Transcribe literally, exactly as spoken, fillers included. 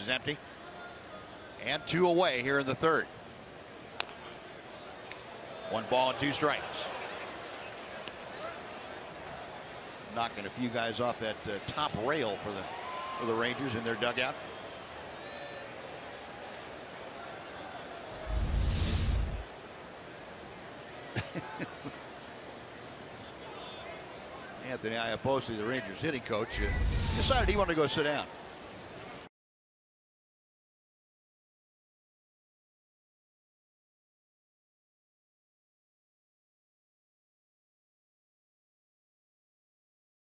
is empty. And two away here in the third. One ball and two strikes. Knocking a few guys off that uh, top rail for the for the Rangers in their dugout. Anthony Iaposi, the Rangers hitting coach, uh, decided he wanted to go sit down.